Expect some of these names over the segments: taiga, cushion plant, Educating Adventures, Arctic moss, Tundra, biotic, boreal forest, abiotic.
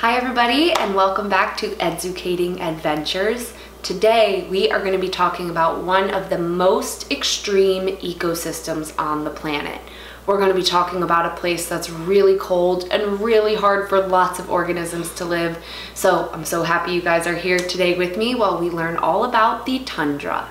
Hi everybody, and welcome back to Educating Adventures. Today we are going to be talking about one of the most extreme ecosystems on the planet. We're going to be talking about a place that's really cold and really hard for lots of organisms to live. So I'm so happy you guys are here today with me while we learn all about the tundra.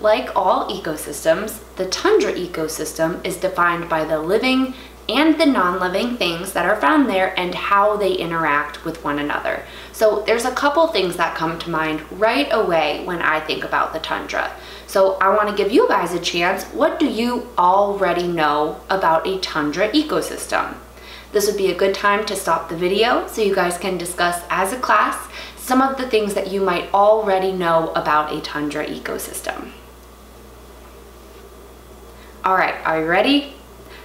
Like all ecosystems, the tundra ecosystem is defined by the living and the non-living things that are found there and how they interact with one another. So there's a couple things that come to mind right away when I think about the tundra. So I want to give you guys a chance. What do you already know about a tundra ecosystem? This would be a good time to stop the video so you guys can discuss as a class some of the things that you might already know about a tundra ecosystem. All right, are you ready?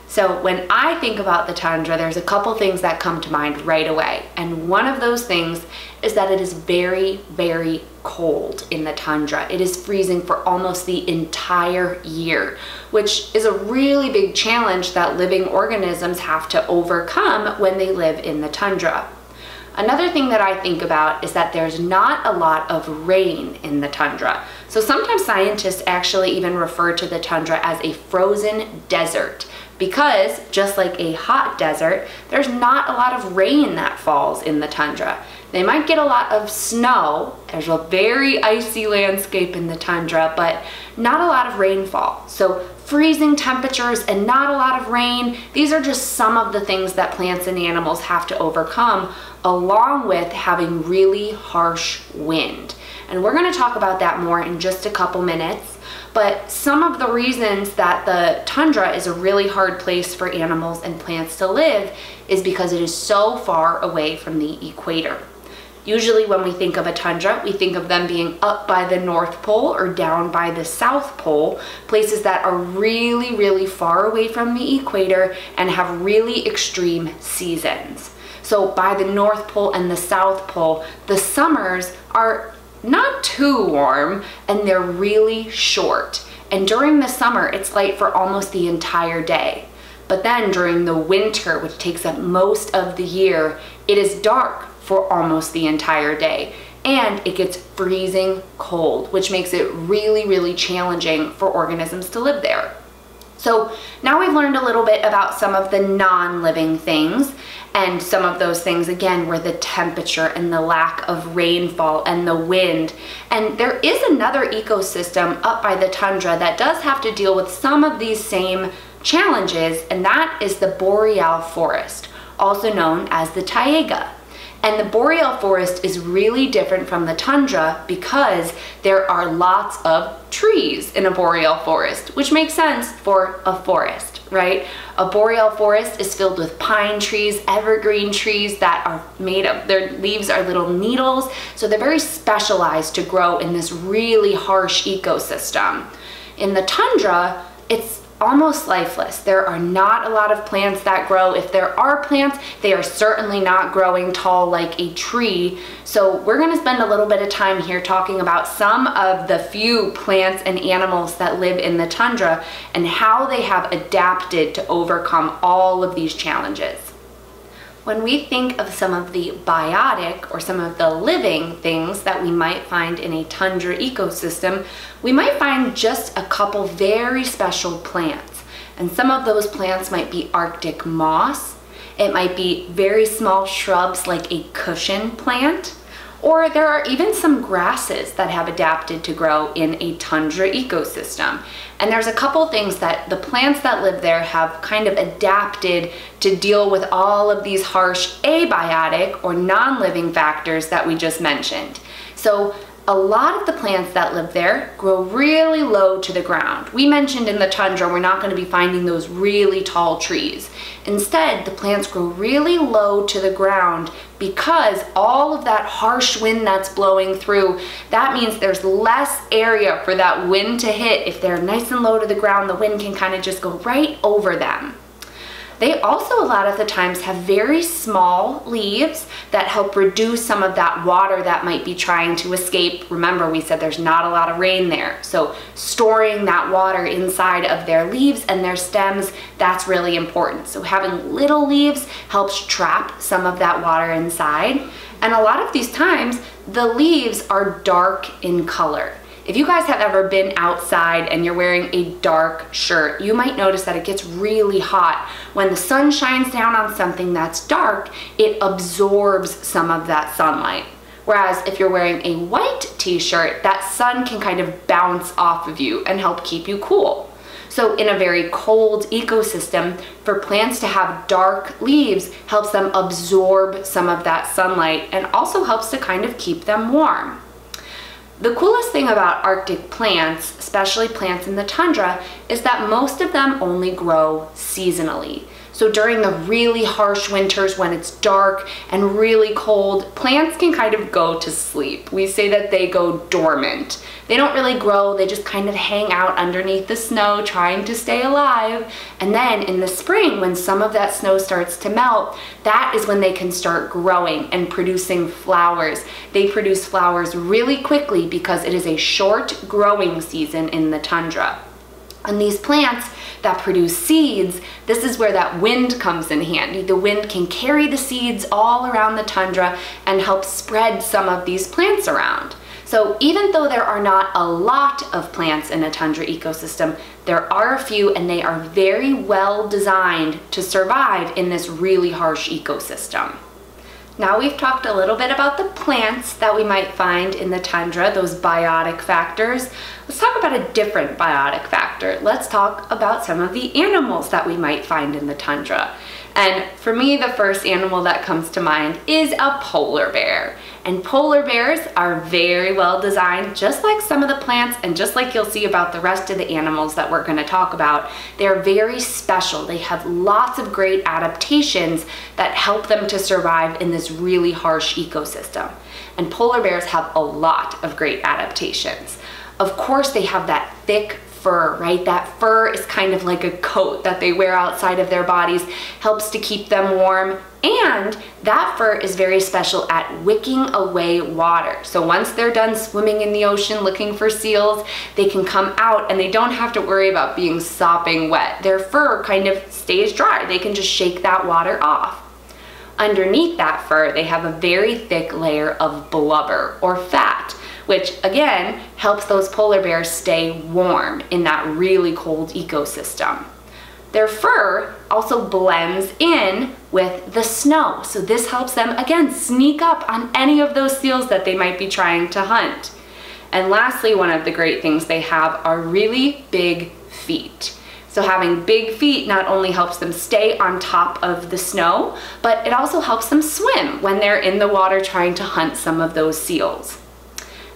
So when I think about the tundra, there's a couple things that come to mind right away. And one of those things is that it is very, very cold in the tundra. It is freezing for almost the entire year, which is a really big challenge that living organisms have to overcome when they live in the tundra. Another thing that I think about is that there's not a lot of rain in the tundra. So sometimes scientists actually even refer to the tundra as a frozen desert because, just like a hot desert, there's not a lot of rain that falls in the tundra. They might get a lot of snow. There's a very icy landscape in the tundra, but not a lot of rainfall. So freezing temperatures and not a lot of rain, these are just some of the things that plants and animals have to overcome, along with having really harsh wind. And we're going to talk about that more in just a couple minutes. But some of the reasons that the tundra is a really hard place for animals and plants to live is because it is so far away from the equator. Usually when we think of a tundra, we think of them being up by the North Pole or down by the South Pole, places that are really, really far away from the equator and have really extreme seasons. So by the North Pole and the South Pole, the summers are not too warm and they're really short. And during the summer, it's light for almost the entire day. But then during the winter, which takes up most of the year, it is dark for almost the entire day. And it gets freezing cold, which makes it really, really challenging for organisms to live there. So now we've learned a little bit about some of the non-living things, and some of those things again were the temperature and the lack of rainfall and the wind. And there is another ecosystem up by the tundra that does have to deal with some of these same challenges, and that is the boreal forest, also known as the taiga. And the boreal forest is really different from the tundra because there are lots of trees in a boreal forest, which makes sense for a forest, right? A boreal forest is filled with pine trees, evergreen trees that are made of, their leaves are little needles, so they're very specialized to grow in this really harsh ecosystem. In the tundra, it's almost lifeless. There are not a lot of plants that grow. If there are plants, they are certainly not growing tall like a tree. So we're going to spend a little bit of time here talking about some of the few plants and animals that live in the tundra and how they have adapted to overcome all of these challenges. When we think of some of the biotic or some of the living things that we might find in a tundra ecosystem, we might find just a couple very special plants. And some of those plants might be Arctic moss, it might be very small shrubs like a cushion plant, or there are even some grasses that have adapted to grow in a tundra ecosystem. And there's a couple things that the plants that live there have kind of adapted to deal with all of these harsh abiotic or non-living factors that we just mentioned. So a lot of the plants that live there grow really low to the ground. We mentioned in the tundra, we're not going to be finding those really tall trees. Instead, the plants grow really low to the ground because all of that harsh wind that's blowing through, that means there's less area for that wind to hit. If they're nice and low to the ground, the wind can kind of just go right over them. They also a lot of the times have very small leaves that help reduce some of that water that might be trying to escape. Remember, we said there's not a lot of rain there. So storing that water inside of their leaves and their stems, that's really important. So having little leaves helps trap some of that water inside. And a lot of these times, the leaves are dark in color. If you guys have ever been outside and you're wearing a dark shirt, you might notice that it gets really hot. When the sun shines down on something that's dark, it absorbs some of that sunlight. Whereas if you're wearing a white t-shirt, that sun can kind of bounce off of you and help keep you cool. So in a very cold ecosystem, for plants to have dark leaves helps them absorb some of that sunlight and also helps to kind of keep them warm. The coolest thing about Arctic plants, especially plants in the tundra, is that most of them only grow seasonally. So during the really harsh winters when it's dark and really cold, plants can kind of go to sleep. We say that they go dormant. They don't really grow, they just kind of hang out underneath the snow trying to stay alive. And then in the spring, when some of that snow starts to melt, that is when they can start growing and producing flowers. They produce flowers really quickly because it is a short growing season in the tundra. And these plants that produce seeds, this is where that wind comes in handy. The wind can carry the seeds all around the tundra and help spread some of these plants around. So even though there are not a lot of plants in a tundra ecosystem, there are a few and they are very well designed to survive in this really harsh ecosystem. Now we've talked a little bit about the plants that we might find in the tundra, those biotic factors. Let's talk about a different biotic factor. Let's talk about some of the animals that we might find in the tundra. And for me, the first animal that comes to mind is a polar bear. And polar bears are very well designed, just like some of the plants and just like you'll see about the rest of the animals that we're going to talk about. They're very special. They have lots of great adaptations that help them to survive in this really harsh ecosystem. And polar bears have a lot of great adaptations. Of course, they have that thick fur, right? That fur is kind of like a coat that they wear outside of their bodies, helps to keep them warm, and that fur is very special at wicking away water. So once they're done swimming in the ocean looking for seals, they can come out and they don't have to worry about being sopping wet. Their fur kind of stays dry. They can just shake that water off. Underneath that fur, they have a very thick layer of blubber or fat, which again helps those polar bears stay warm in that really cold ecosystem. Their fur also blends in with the snow, so this helps them again sneak up on any of those seals that they might be trying to hunt. And lastly, one of the great things they have are really big feet. So having big feet not only helps them stay on top of the snow, but it also helps them swim when they're in the water trying to hunt some of those seals.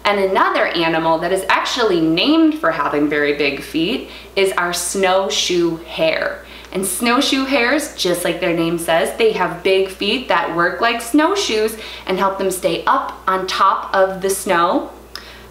And another animal that is actually named for having very big feet is our snowshoe hare. And snowshoe hares, just like their name says, they have big feet that work like snowshoes and help them stay up on top of the snow.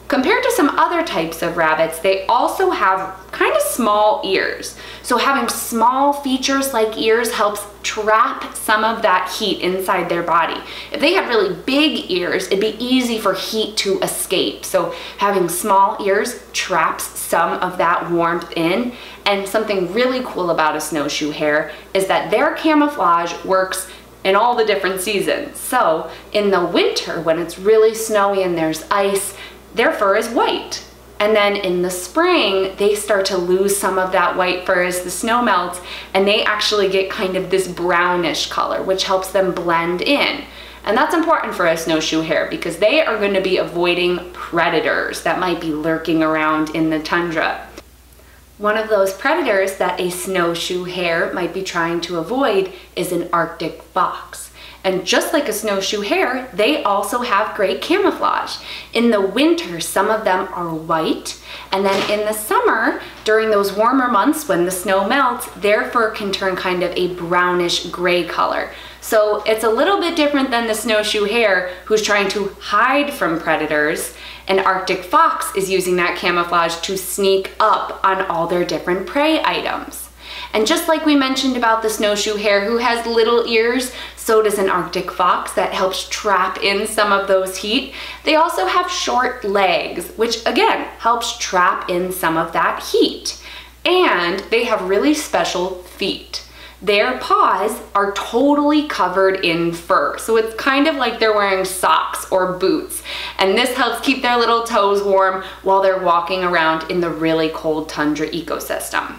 Compared to some other types of rabbits, they also have kind of small ears. So having small features like ears helps trap some of that heat inside their body. If they had really big ears, it'd be easy for heat to escape. So having small ears traps some of that warmth in. And something really cool about a snowshoe hare is that their camouflage works in all the different seasons. So in the winter, when it's really snowy and there's ice, their fur is white. And then in the spring, they start to lose some of that white fur as the snow melts, and they actually get kind of this brownish color, which helps them blend in. And that's important for a snowshoe hare because they are going to be avoiding predators that might be lurking around in the tundra. One of those predators that a snowshoe hare might be trying to avoid is an Arctic fox. And just like a snowshoe hare, they also have great camouflage. In the winter, some of them are white, and then in the summer, during those warmer months when the snow melts, their fur can turn kind of a brownish gray color. So it's a little bit different than the snowshoe hare, who's trying to hide from predators. An Arctic fox is using that camouflage to sneak up on all their different prey items. And just like we mentioned about the snowshoe hare, who has little ears, so does an Arctic fox that helps trap in some of those heat. They also have short legs, which again helps trap in some of that heat. And they have really special feet. Their paws are totally covered in fur. So it's kind of like they're wearing socks or boots. And this helps keep their little toes warm while they're walking around in the really cold tundra ecosystem.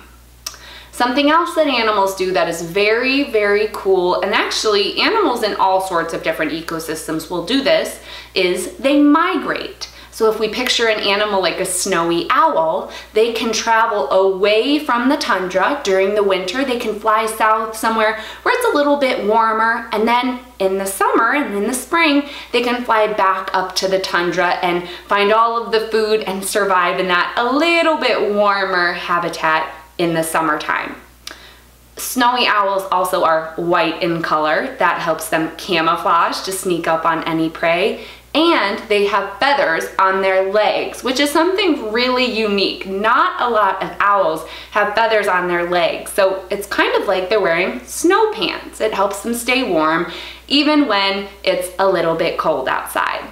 Something else that animals do that is very, very cool, and actually animals in all sorts of different ecosystems will do this, is they migrate. So if we picture an animal like a snowy owl, they can travel away from the tundra during the winter. They can fly south somewhere where it's a little bit warmer, and then in the summer and in the spring, they can fly back up to the tundra and find all of the food and survive in that a little bit warmer habitat in the summertime. Snowy owls also are white in color. That helps them camouflage to sneak up on any prey. And they have feathers on their legs, which is something really unique. Not a lot of owls have feathers on their legs, so it's kind of like they're wearing snow pants. It helps them stay warm even when it's a little bit cold outside.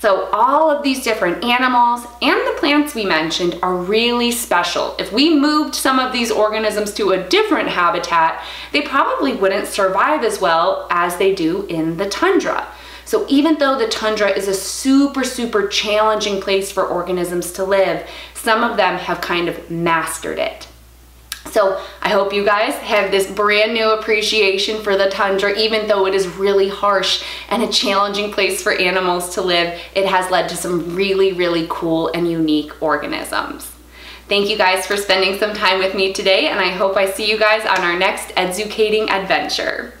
So all of these different animals and the plants we mentioned are really special. If we moved some of these organisms to a different habitat, they probably wouldn't survive as well as they do in the tundra. So even though the tundra is a super, super challenging place for organisms to live, some of them have kind of mastered it. So I hope you guys have this brand new appreciation for the tundra. Even though it is really harsh and a challenging place for animals to live, it has led to some really, really cool and unique organisms. Thank you guys for spending some time with me today, and I hope I see you guys on our next Educating Adventure.